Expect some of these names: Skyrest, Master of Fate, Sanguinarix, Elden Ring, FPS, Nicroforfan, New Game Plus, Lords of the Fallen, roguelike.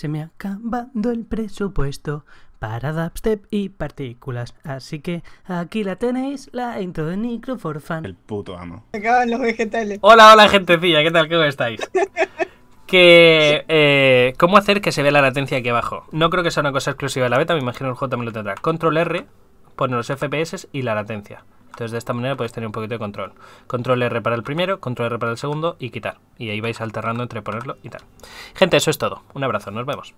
Se me ha acabado el presupuesto para dubstep y partículas. Así que aquí la tenéis, la intro de Nicroforfan. El puto amo. Se acaban los vegetales. Hola, hola, gentecilla. ¿Qué tal? ¿Cómo estáis? Que ¿cómo hacer que se vea la latencia aquí abajo? No creo que sea una cosa exclusiva de la beta. Me imagino el juego también lo tendrá. Control R, pone los FPS y la latencia. Entonces de esta manera podéis tener un poquito de control. Control R para el primero, Control R para el segundo y quitar. Y ahí vais alternando entre ponerlo y tal. Gente, eso es todo. Un abrazo, nos vemos.